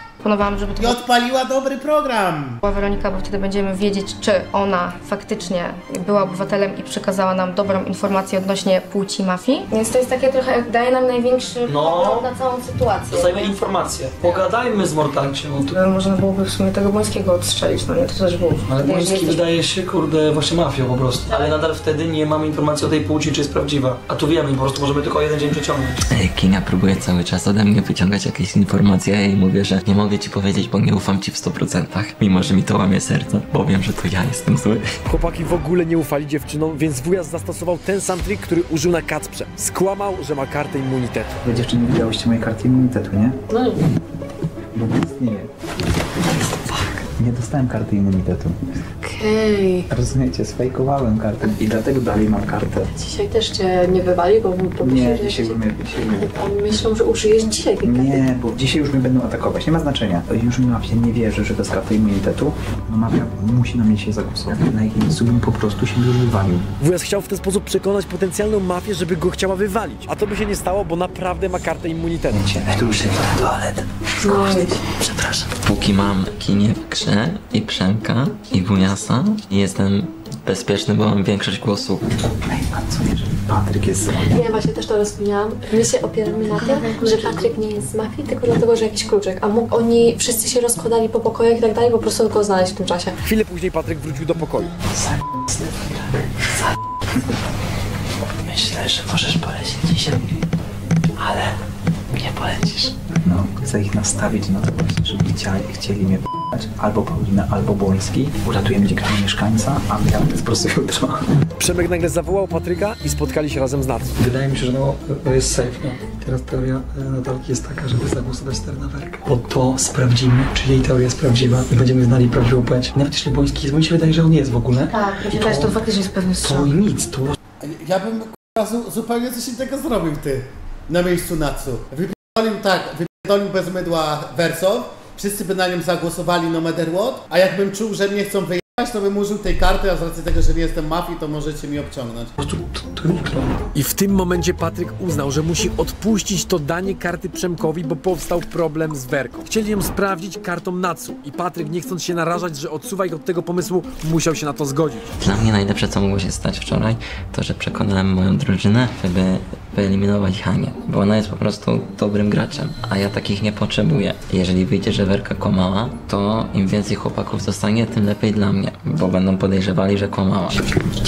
Żeby to I odpaliła dobry program! Była Weronika, bo wtedy będziemy wiedzieć, czy ona faktycznie była obywatelem i przekazała nam dobrą informację odnośnie płci mafii. Więc to jest takie trochę, daje nam największy no, pogląd na całą sytuację. Dostajmy informację. Pogadajmy z Mortalciem. No, można byłoby w sumie tego Bońskiego odstrzelić, no nie? To też było. Ale Boński wydaje się, kurde, właśnie mafią po prostu. Ale nadal wtedy nie mamy informacji o tej płci, czy jest prawdziwa. A tu wiemy, po prostu możemy tylko jeden dzień przeciągnąć. Kinga próbuje cały czas ode mnie wyciągać jakieś informacje, ja jej mówię, że nie mogę ci powiedzieć, bo nie ufam ci w stu procentach, mimo że mi to łamie serce, bo wiem, że to ja jestem zły. Chłopaki w ogóle nie ufali dziewczynom, więc wujas zastosował ten sam trik, który użył na Kacprze. Skłamał, że ma kartę immunitetu. Wy dziewczyny widziałyście mojej karty immunitetu, nie? No. Bo nie istnieje. Nie dostałem karty immunitetu. Okej. Okay. Rozumiecie, sfejkowałem kartę i dlatego dalej mam kartę. Dzisiaj też cię nie wywali, bo po nie, dzisiaj bym nie. Myślą, że użyjesz dzisiaj tej karty. Nie, bo dzisiaj już mnie będą atakować, nie ma znaczenia. Już mi mafia nie wierzy, że to jest karta immunitetu. No mafia musi na mnie się zagłosować. Na jakim sumie po prostu się już wywalił. Wujas chciał w ten sposób przekonać potencjalną mafię, żeby go chciała wywalić. A to by się nie stało, bo naprawdę ma kartę immunitetu. Wiecie, tu już jest na toaletę. Przepraszam. Póki mam kinie w krze i Przemka, i Wuniasa, i jestem bezpieczny, bo mam większość głosów. Ej, pan co wie, że Patryk jest z mafii? Nie, właśnie też to rozumiem. My się opieramy na tym, że Patryk nie jest z mafii, tylko dlatego, że jakiś kluczyk. A mógł, oni wszyscy się rozkładali po pokojach i tak dalej, po prostu go znaleźć w tym czasie. Chwilę później Patryk wrócił do pokoju. Myślę, że możesz polecieć dzisiaj, ale nie polecisz. No, chcę ich nastawić na to właśnie, żeby chcieli, chcieli mnie p***ać. Albo Paulina, albo Boński. Uratujemy dzięki mieszkańca, a my jadę z prostu jutro. Przemek nagle zawołał Patryka i spotkali się razem z Natsu. Wydaje mi się, że no, to jest safe. No. Teraz teoria Natalki jest taka, żeby zagłosować teraz na werkę. Bo to sprawdzimy, czy jej teoria jest prawdziwa i będziemy znali prawdziwą płeć. Nawet jeśli Boński jest, bo mi się wydaje, że on jest w ogóle. Tak, mi się wydaje, że to faktycznie jest pewny strzał. To i nic, to... Ja bym k***a zupełnie coś innego zrobił, ty. Na miejscu Natsu. Wypierdolił tak, wypierdolił bez mydła Wersow, wszyscy by na nią zagłosowali no matter what, a jakbym czuł, że mnie chcą wyjechać, to bym użył tej karty, a z racji tego, że nie jestem mafii, to możecie mi obciągnąć. I w tym momencie Patryk uznał, że musi odpuścić to danie karty Przemkowi, bo powstał problem z Werką. Chcieli ją sprawdzić kartą Natsu i Patryk, nie chcąc się narażać, że odsuwa ich od tego pomysłu, musiał się na to zgodzić. Dla mnie najlepsze, co mogło się stać wczoraj, to że przekonałem moją drużynę, żeby wyeliminować Hanię, bo ona jest po prostu dobrym graczem, a ja takich nie potrzebuję. Jeżeli wyjdzie, że Werka kłamała, to im więcej chłopaków zostanie, tym lepiej dla mnie, bo będą podejrzewali, że kłamała.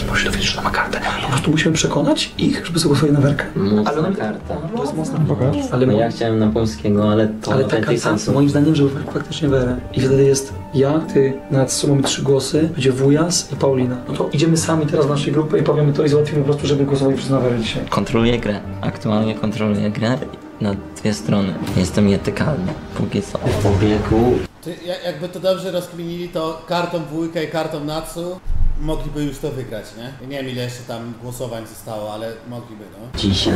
Musisz dowiedzieć, że ma kartę. Po prostu musimy przekonać ich, żeby zagłosowali na Werkę. Mocna ale karta. To jest mocna karta. Ale no ja chciałem na polskiego, ale to ale ta karta, sensu. Moim zdaniem, żeby faktycznie Werę. I wtedy jest ja, ty, Natsu, mamy trzy głosy, będzie Wujas i Paulina. No to idziemy sami teraz w naszej grupy i powiemy to i załatwimy po prostu, żeby głosowali przez na Werę dzisiaj. Kontroluję grę. Aktualnie kontroluję grę na dwie strony. Jestem nietykalny. Póki co. W wieku. Czy jakby to dobrze rozkminili, to kartą Wujka i kartą Natsu mogliby już to wygrać, nie? Ja nie wiem, ile jeszcze tam głosowań zostało, ale mogliby, no. Dzisiaj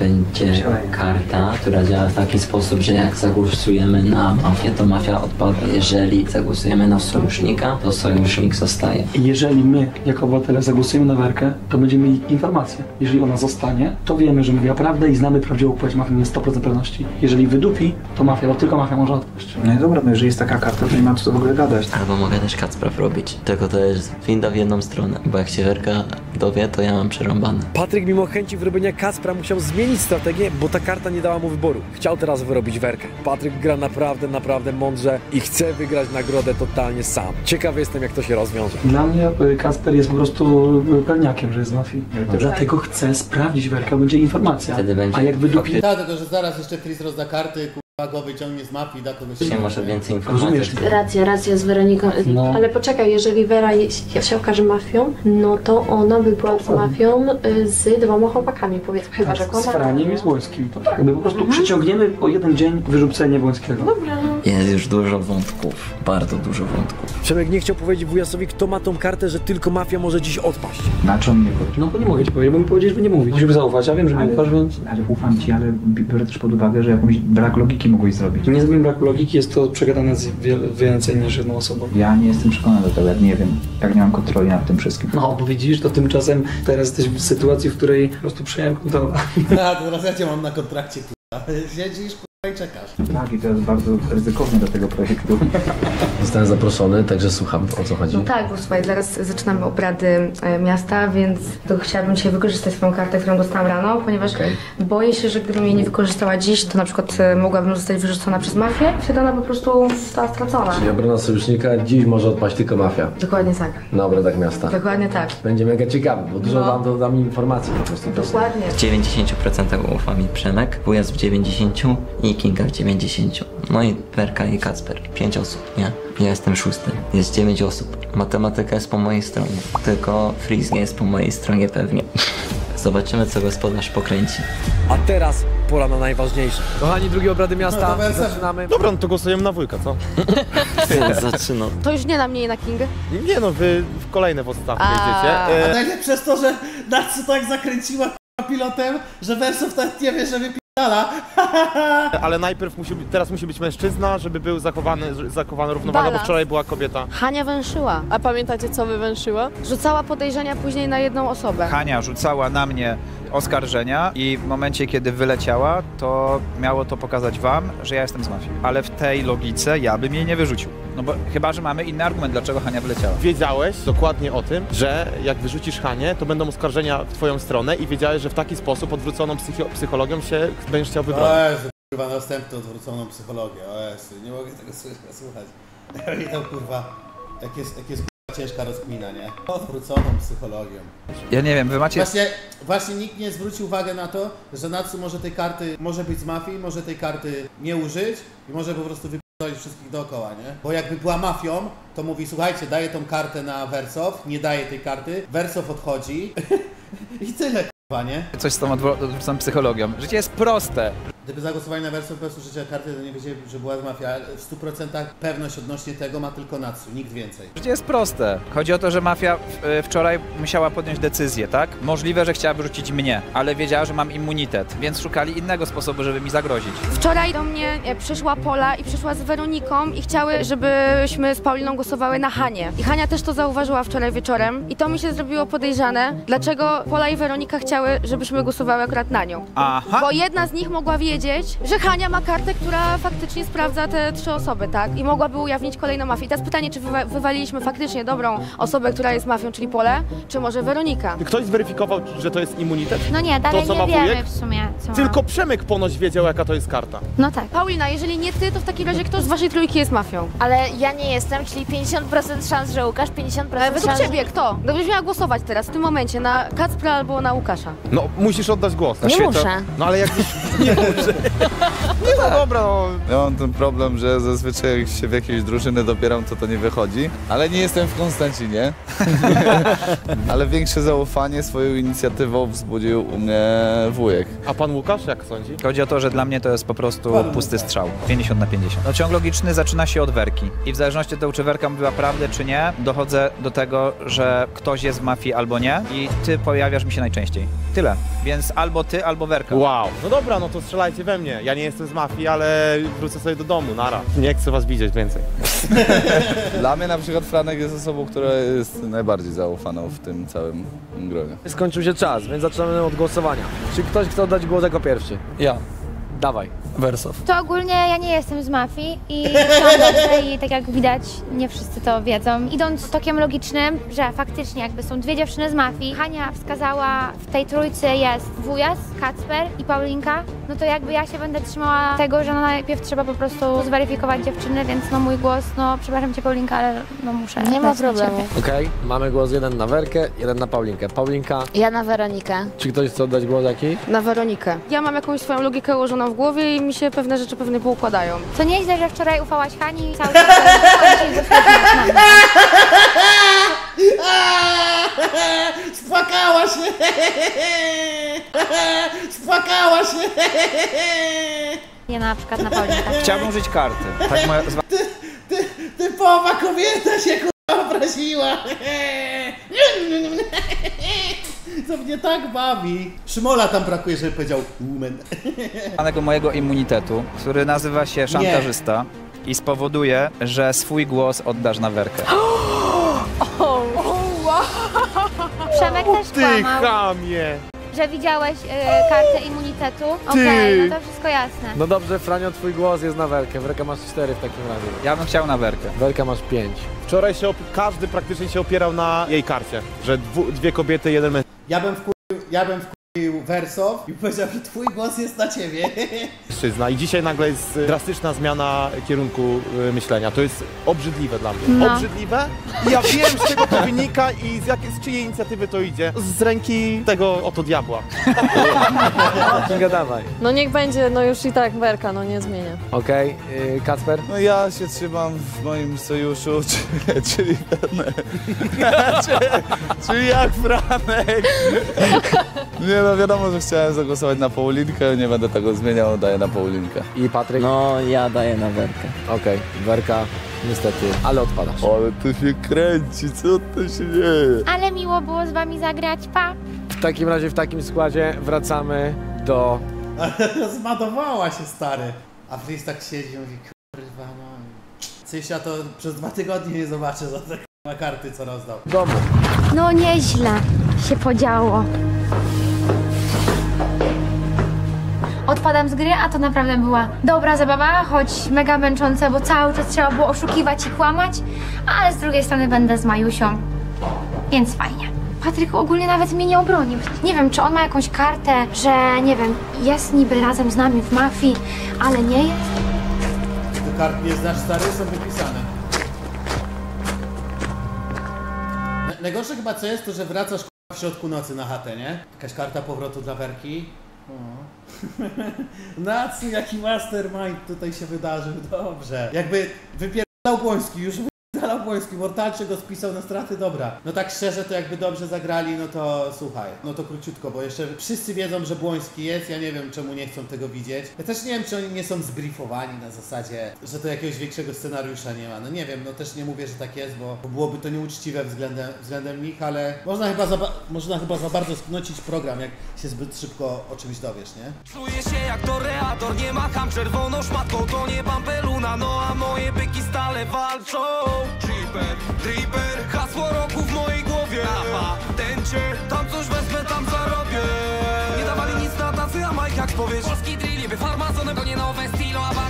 będzie karta, która działa w taki sposób, że jak zagłosujemy na mafię, to mafia odpada. Jeżeli zagłosujemy na sojusznika, to sojusznik zostaje. Jeżeli my, jako obywatele, zagłosujemy na Werkę, to będziemy mieli informację. Jeżeli ona zostanie, to wiemy, że mówiła prawdę i znamy prawdziwą odpowiedź mafii na sto procent pewności. Jeżeli wydupi, to mafia, bo tylko mafia może odpaść. No i dobra, no jeżeli jest taka karta, to nie ma co w ogóle gadać. Albo mogę też Kacpra robić, tylko to jest w jedną stronę, bo jak się Werka dowie, to ja mam przerąbane. Patryk mimo chęci wyrobienia Kacpra musiał zmienić strategię, bo ta karta nie dała mu wyboru. Chciał teraz wyrobić Werkę. Patryk gra naprawdę, naprawdę mądrze i chce wygrać nagrodę totalnie sam. Ciekawy jestem, jak to się rozwiąże. Dla mnie Kacper jest po prostu pewniakiem, że jest z mafii. No, dlatego chce sprawdzić Werkę, będzie informacja. Wtedy będzie. A jakby dopiero... Tak, tylko że zaraz jeszcze Chris rozda karty, go wyciągnie z mapy i da kogoś... Nie może więcej informacji. Racja, racja z Weroniką. No. Ale poczekaj, jeżeli Wera się okaże mafią, no to ona by była z mafią z dwoma chłopakami, powiedzmy. Chyba, tak, że koła. Z Franiem i z Bońskim. Tak, tak. My po prostu mhm. przyciągniemy po jeden dzień wyrzucenie Bońskiego. Dobra. Jest już dużo wątków. Bardzo dużo wątków. Przemek nie chciał powiedzieć wujasowi, kto ma tą kartę, że tylko mafia może dziś odpaść. Na czym nie powiedzieć? No bo nie mogę ci powiedzieć, bo mi powiedzieć, że nie mówić. Musimy zaufać, ja wiem, że ale, nie ufasz, więc... Ale ufam ci, ale biorę też pod uwagę, że jakąś brak logiki mogłeś zrobić. Niezbędnym brak logiki jest to przegadane z więcej niż jedną osobą. Ja nie jestem przekonany do tego, nie wiem, jak nie mam kontroli nad tym wszystkim. No, bo widzisz, to tymczasem teraz jesteś w sytuacji, w której po prostu przejąłem kontrolę. A, to teraz ja cię mam na kontrakcie, k***a. Siedzisz, k***a, i czekasz. Tak, i to jest bardzo ryzykowne do tego projektu. Zostałem zaproszony, także słucham, o co chodzi. No tak, bo słuchaj, zaraz zaczynamy obrady miasta, więc to chciałabym dzisiaj wykorzystać swoją kartę, którą dostałam rano, ponieważ okay. boję się, że gdybym jej nie wykorzystała dziś, to na przykład mogłabym zostać wyrzucona przez mafię, wtedy ona po prostu została stracona. Czyli obrona sojusznika, dziś może odpaść tylko mafia. Dokładnie tak. Na obradach miasta. Dokładnie tak. Będzie mega ciekawe, bo dużo no. wam dodam informacji po prostu. Dokładnie. W dziewięćdziesięciu procentach ufa mi Przemek, Wujas w dziewięćdziesięciu procentach i Kinga w dziewięćdziesięciu procentach. No i Werka i Kacper. Pięć osób, nie? Ja jestem szósty. Jest dziewięć osób. Matematyka jest po mojej stronie. Tylko Friz nie jest po mojej stronie pewnie. Zobaczymy, co gospodarz pokręci. A teraz pora na najważniejsze. Kochani, drugie obrady miasta. No, zaczynamy. Dobra, no to głosujemy na wujka, co? Zaczynam. To już nie na mnie i na Kingę? Nie no, wy w kolejne podstawki jedziecie. A najlepsze jest to, że Natsu tak zakręciła pilotem, że Wersów tak nie wie, że wy... Ale najpierw musi, teraz musi być mężczyzna, żeby był zachowany, zachowany równowaga, bo wczoraj była kobieta. Hania węszyła. A pamiętacie, co wywęszyła? Rzucała podejrzenia później na jedną osobę. Hania rzucała na mnie oskarżenia i w momencie, kiedy wyleciała, to miało to pokazać wam, że ja jestem z mafii. Ale w tej logice ja bym jej nie wyrzucił. No bo chyba, że mamy inny argument, dlaczego Hania wyleciała. Wiedziałeś dokładnie o tym, że jak wyrzucisz Hanię, to będą oskarżenia w twoją stronę i wiedziałeś, że w taki sposób odwróconą psychologią się będziesz chciał wybrać. O Jezu, kurwa, następną odwróconą psychologię, o Jezu, nie mogę tego słuchać. I tam kurwa, jak jest, jak jest kurwa ciężka rozkmina, nie? Odwróconą psychologią. Ja nie wiem, wy macie... Właśnie, właśnie nikt nie zwrócił uwagi na to, że Natsu może tej karty, może być z mafii, może tej karty nie użyć i może po prostu wyp... wszystkich dookoła, nie? Bo jakby była mafią, to mówi, słuchajcie, daję tą kartę na Wersow, nie daję tej karty, Wersow odchodzi i tyle, k***a, nie? Coś z tą odwróconą psychologią. Życie jest proste. Gdyby zagłosowali na Wersow, po prostu życie karty, to nie wiedzieli, że była mafia. W stu procentach pewność odnośnie tego ma tylko Natsu, nikt więcej. Życie jest proste. Chodzi o to, że mafia wczoraj musiała podjąć decyzję, tak? Możliwe, że chciała wyrzucić mnie, ale wiedziała, że mam immunitet, więc szukali innego sposobu, żeby mi zagrozić. Wczoraj do mnie przyszła Pola i przyszła z Weroniką i chciały, żebyśmy z Pauliną głosowały na Hanię. I Hania też to zauważyła wczoraj wieczorem i to mi się zrobiło podejrzane, dlaczego Pola i Weronika chciały, żebyśmy głosowały akurat na nią. Aha. Bo jedna z nich mogła wiedzieć, powiedzieć, że Hania ma kartę, która faktycznie sprawdza te trzy osoby, tak? I mogłaby ujawnić kolejną mafię. I teraz pytanie, czy wywa wywaliliśmy faktycznie dobrą osobę, która jest mafią, czyli Polę, czy może Weronika? Czy ktoś zweryfikował, że to jest immunitet? No nie, dalej to, co nie ma wiemy wujek? W sumie. Co Tylko ma... Przemek ponoć wiedział, jaka to jest karta. No tak. Paulina, jeżeli nie ty, to w takim razie kto z waszej trójki jest mafią? Ale ja nie jestem, czyli pięćdziesiąt procent szans, że Łukasz, pięćdziesiąt procent Ale według szans... ciebie kto? Gdybyś miała głosować teraz, w tym momencie, na Kacpra albo na Łukasza. No, musisz oddać głos. Nie świecie. Muszę. No ale jak nie muszę. Nie, no dobra, no. Ja mam ten problem, że zazwyczaj jak się w jakiejś drużyny dopieram, to to nie wychodzi. Ale nie jestem w Konstancinie. Ale większe zaufanie swoją inicjatywą wzbudził u mnie wujek. A pan Łukasz jak sądzi? Chodzi o to, że dla mnie to jest po prostu pusty strzał. pięćdziesiąt na pięćdziesiąt. No, ciąg logiczny zaczyna się od werki. I w zależności od tego, czy werka mówiła prawdę, czy nie, dochodzę do tego, że ktoś jest w mafii albo nie. I ty pojawiasz mi się najczęściej. Tyle. Więc albo ty, albo werka. Wow. No dobra, no to strzelajcie we mnie. Ja nie jestem z mafii, ale wrócę sobie do domu, nara. Nie chcę was widzieć więcej. Dla mnie na przykład Franek jest osobą, która jest najbardziej zaufaną w tym całym gronie. Skończył się czas, więc zaczynamy od głosowania. Czy ktoś chce oddać głos jako pierwszy? Ja. Dawaj. Wersow. To ogólnie ja nie jestem z mafii i i tak jak widać, nie wszyscy to wiedzą. Idąc tokiem logicznym, że faktycznie jakby są dwie dziewczyny z mafii, Hania wskazała, w tej trójcy jest wujas, Kacper i Paulinka, no to jakby ja się będę trzymała tego, że no najpierw trzeba po prostu zweryfikować dziewczyny, więc no mój głos, no przepraszam cię Paulinka, ale no muszę. Nie ma problemu. Okej, okay, mamy głos jeden na Werkę, jeden na Paulinkę. Paulinka. Ja na Weronikę. Czy ktoś chce oddać głos jaki? Na Weronikę. Ja mam jakąś swoją logikę ułożoną w głowie i mi się pewne rzeczy pewnie poukładają. To nieźle, że wczoraj ufałaś Hani i cały czas spłakała się! Spłakała się! Nie, na przykład na Paulinka. Chciałbym użyć karty. Tak moja... Ty, ty, typowa kobieta się kurwa obraziła! Co mnie tak bawi. Szymola tam brakuje, żeby powiedział woman. Panego mojego immunitetu, który nazywa się szantażysta nie. I spowoduje, że swój głos oddasz na werkę. Oh, oh, wow. Przemek też kłamał. Ty chamie. Że widziałeś y, kartę immunitetu. Okej, okay, no to wszystko jasne. No dobrze, Franio, twój głos jest na werkę. Werka masz cztery w takim razie. Ja bym chciał na werkę. Werka masz pięć. Wczoraj się każdy praktycznie się opierał na jej karcie, że dwie kobiety, jeden mężczyzna. Ja bym wkurzył, ja bym wkurzył Wersow i powiedział, że twój głos jest na ciebie. Mężczyzna. I dzisiaj nagle jest drastyczna zmiana kierunku myślenia. To jest obrzydliwe dla mnie. No. Obrzydliwe? Ja wiem, z czego to wynika i z, jak, z czyjej inicjatywy to idzie. Z ręki tego oto diabła. Kinga, dawaj. No niech będzie, no już i tak werka, no nie zmienię. Okej, okay, Kacper? No ja się trzymam w moim sojuszu, czyli, czyli, czyli, czyli jak Franek. Nie no, wiadomo, że chciałem zagłosować na Paulinkę, nie będę tego zmieniał, daję na Paulinkę. I Patryk? No, ja daję na werkę. Okej, okay. Werka niestety, ale odpadasz. Ale tu się kręci, co tu się dzieje? Ale miło było z wami zagrać, pa! W takim razie, w takim składzie wracamy do... Zmadowała się, stary. A Fris tak siedzi i mówi, kurwa mam... Cysia to przez dwa tygodnie nie zobaczę za te k***a karty, co rozdał. Domu. No nieźle się podziało. Odpadam z gry, a to naprawdę była dobra zabawa, choć mega męcząca, bo cały czas trzeba było oszukiwać i kłamać, ale z drugiej strony będę z Majusią, więc fajnie. Patryk ogólnie nawet mnie nie obronił. Nie wiem, czy on ma jakąś kartę, że nie wiem, jest niby razem z nami w mafii, ale nie jest. Te karty nie znasz, stary, są wypisane. Najgorsze chyba co jest to, że wracasz k***a w środku nocy na chatę, nie? Jakaś karta powrotu dla werki. Natsu, jaki mastermind tutaj się wydarzył, dobrze. Jakby wypierdalał Boński, już wypierdalał Boński, Mortalcio go spisał na straty, dobra. No tak szczerze, to jakby dobrze zagrali, no to słuchaj, no to króciutko, bo jeszcze wszyscy wiedzą, że Boński jest, ja nie wiem czemu nie chcą tego widzieć. Ja też nie wiem, czy oni nie są zbriefowani na zasadzie, że to jakiegoś większego scenariusza nie ma, no nie wiem, no też nie mówię, że tak jest, bo, bo byłoby to nieuczciwe względem, względem nich, ale można chyba, za, można chyba za bardzo sknocić program, jak się zbyt szybko o czymś dowiesz, nie? Czuję się jak toreador, nie macham czerwoną szmatką, to nie pampeluna, no a moje byki stale walczą. Cheaper, dripper, hasło roku w mojej głowie. Napa, tencie, tam coś wezmę, tam zarobię. Nie dawali nic na tacy, a Mike jak powiesz. Polski drill. niby farmazonem, to nie nowe stilo, a